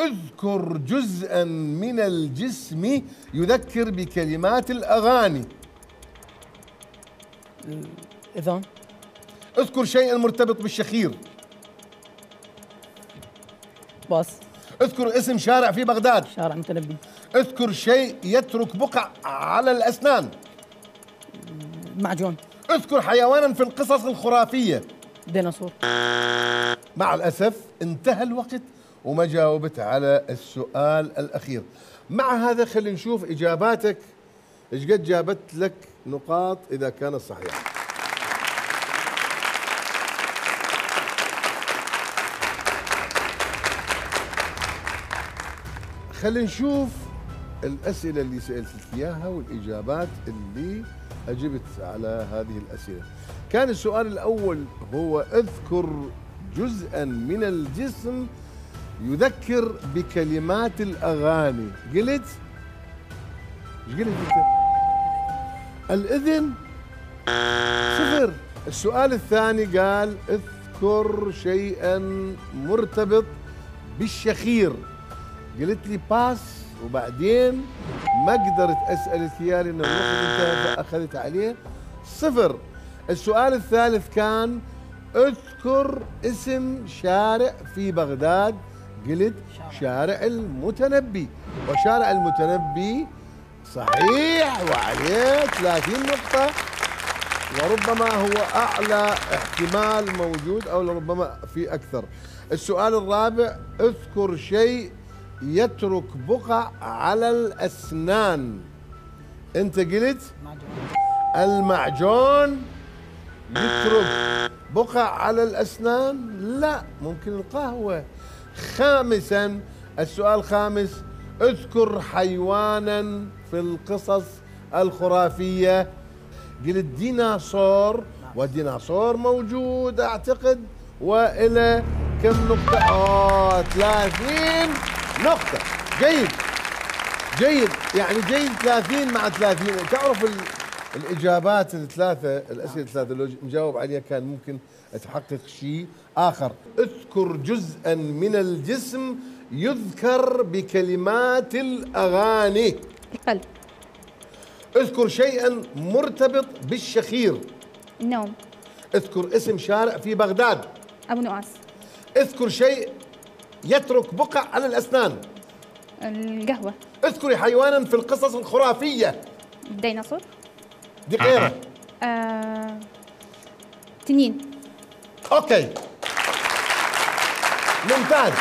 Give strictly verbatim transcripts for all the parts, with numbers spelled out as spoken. اذكر جزءا من الجسم يذكر بكلمات الأغاني. إذن اذكر شيئا مرتبط بالشخير. باص. اذكر اسم شارع في بغداد. شارع المتنبي. اذكر شيء يترك بقع على الأسنان. معجون. اذكر حيوانا في القصص الخرافية. ديناصور. مع الأسف انتهى الوقت وما جاوبت على السؤال الأخير. مع هذا خلينا نشوف إجاباتك ايش قد جابت لك نقاط إذا كانت صحيحة. خلينا نشوف الأسئلة اللي سألتك إياها والإجابات اللي أجبت على هذه الأسئلة. كان السؤال الأول هو اذكر جزءاً من الجسم يذكر بكلمات الأغاني. قلت؟ ايش قلت أنت؟ الإذن؟ صفر. السؤال الثاني قال اذكر شيئاً مرتبط بالشخير. قلت لي باس وبعدين ما قدرت اسالك اياه لان الوقت انتهى فاخذت عليه صفر. السؤال الثالث كان اذكر اسم شارع في بغداد. قلت شارع المتنبي، وشارع المتنبي صحيح وعليه ثلاثين نقطة، وربما هو اعلى احتمال موجود او لربما في اكثر. السؤال الرابع اذكر شيء يترك بقع على الأسنان. أنت قلت؟ معجون. المعجون يترك بقع على الأسنان؟ لا، ممكن القهوة. خامساً، السؤال الخامس اذكر حيواناً في القصص الخرافية. قلت ديناصور، وديناصور موجود أعتقد. وإلى كم نقطة؟ آه ثلاثين نقطة. جيد جيد، يعني جيد ثلاثين مع ثلاثين. وتعرف الإجابات الثلاثة، الأسئلة الثلاثة لو نجاوب عليها كان ممكن تحقق شيء آخر. اذكر جزءاً من الجسم يذكر بكلمات الأغاني. القلب. اذكر شيئاً مرتبط بالشخير. النوم. اذكر اسم شارع في بغداد. أبو نواس. اذكر شيء يترك بقع على الأسنان. القهوة. اذكري حيوانا في القصص الخرافية. الديناصور. دقيرة. آه. تنين. أوكي ممتاز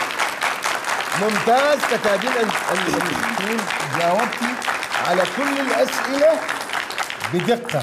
ممتاز، تكادين أن تكونين جاوبتي على كل الأسئلة بدقة.